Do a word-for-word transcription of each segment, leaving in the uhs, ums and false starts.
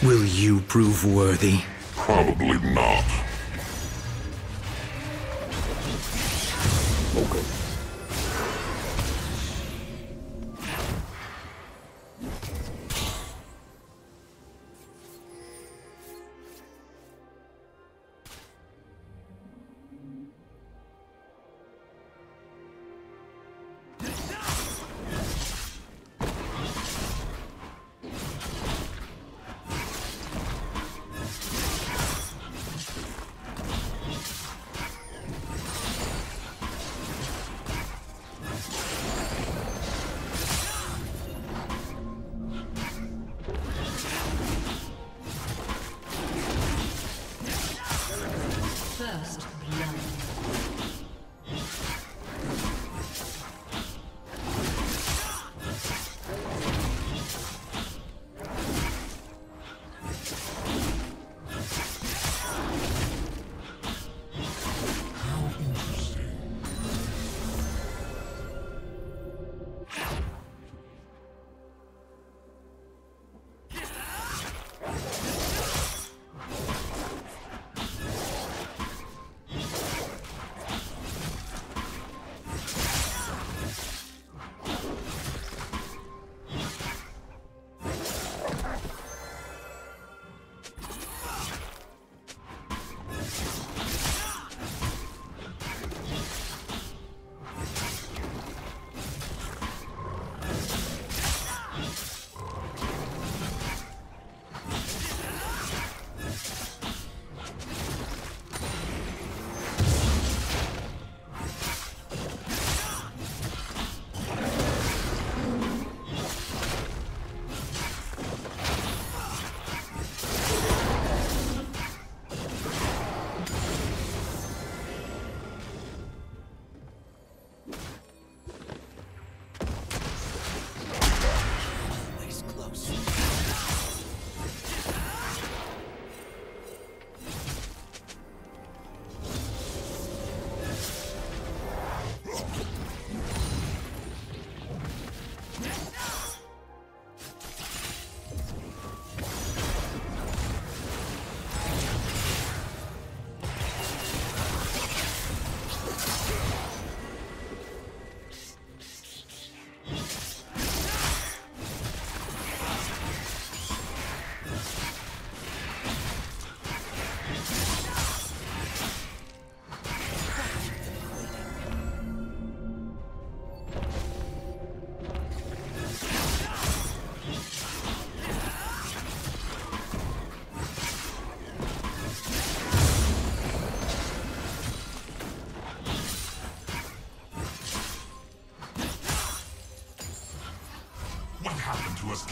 Will you prove worthy? Probably not. Okay.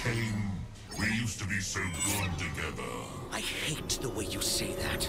Kayn, we used to be so good together. I hate the way you say that.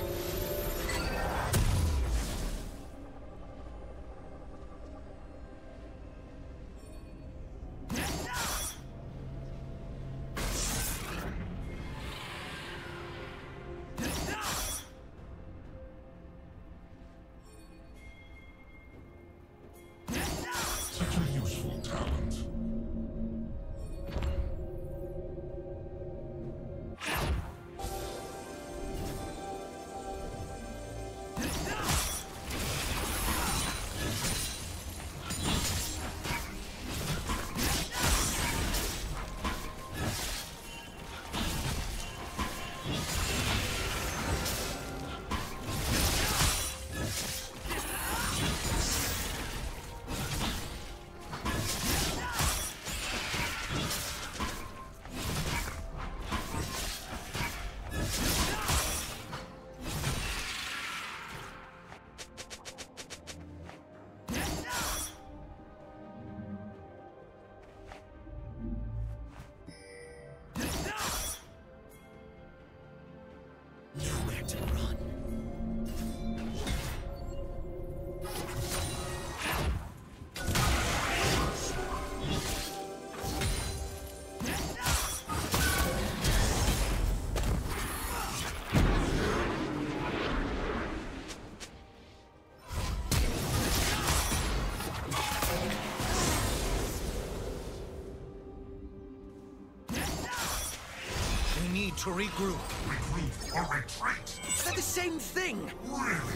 need to regroup. Regroup or retreat? They're the same thing! Really?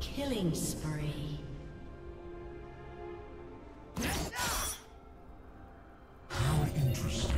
Killing spree. How interesting.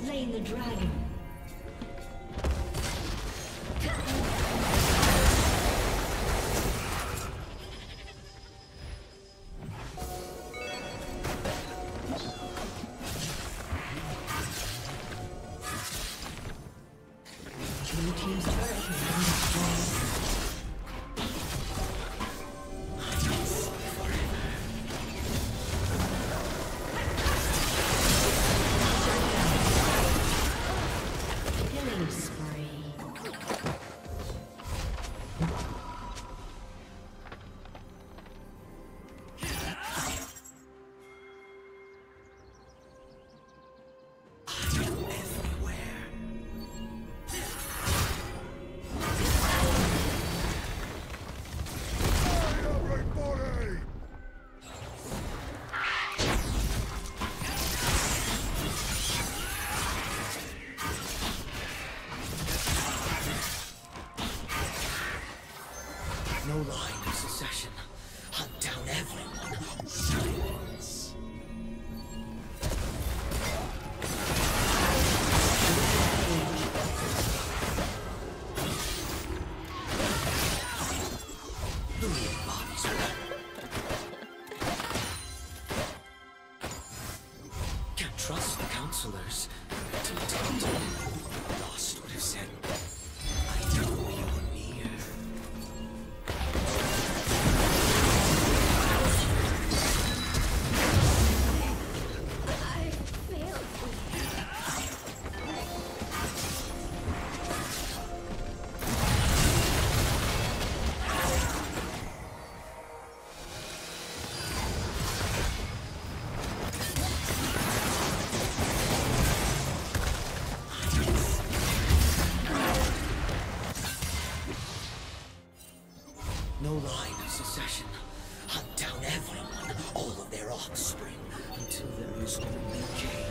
Slain the dragon. no line of succession. Hunt down everyone who wants. The real bodies are. Can't trust the counselors. Lost would have said, I know you were near. I failed. No line of succession. Hunt down everyone, all of their offspring, until there is only Kayn.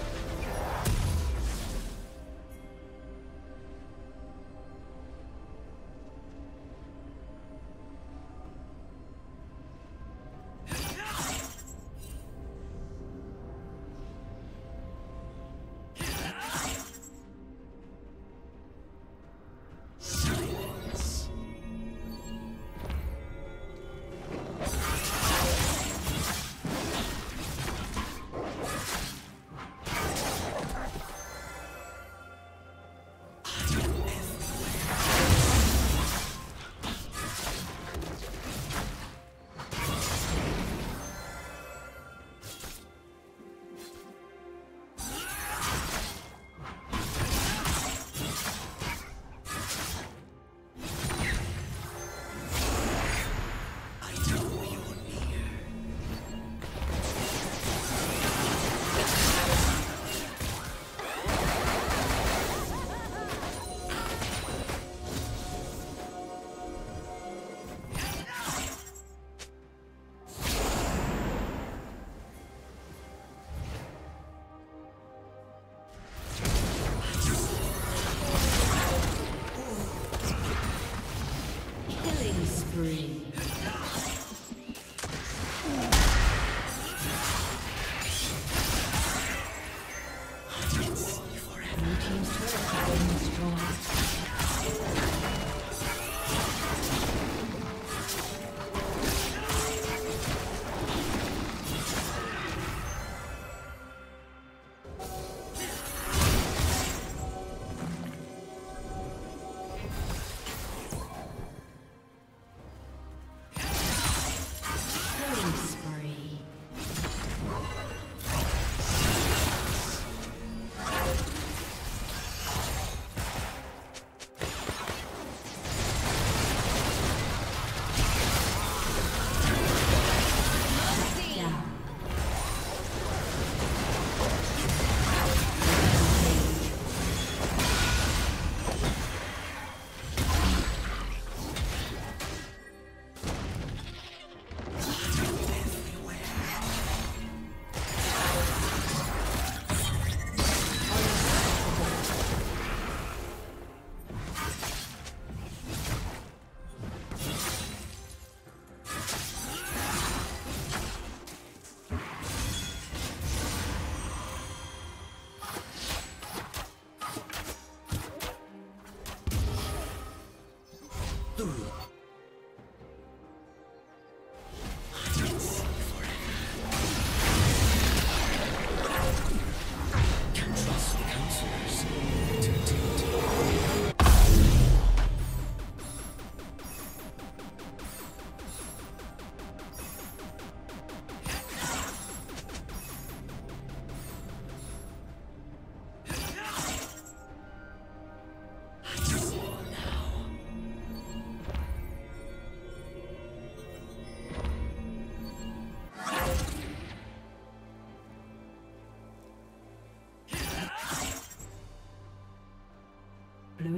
Blue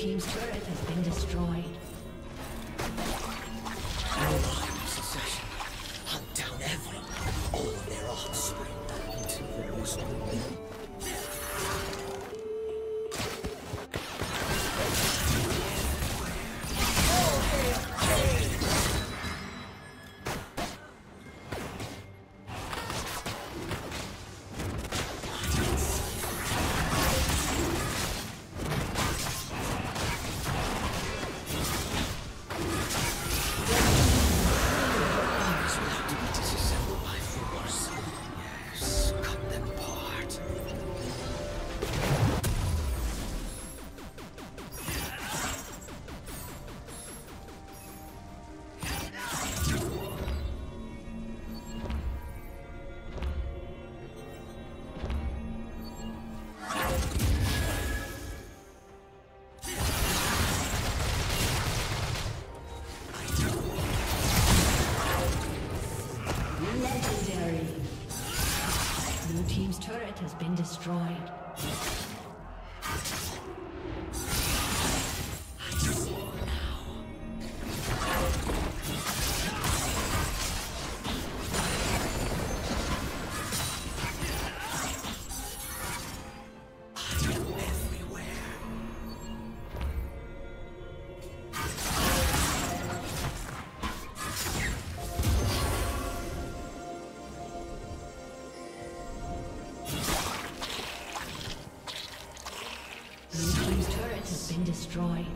team's turret has been destroyed. Hunt down every, all of their offspring into the most remote. Has been destroyed. Destroyed.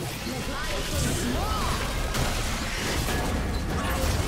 The light is long!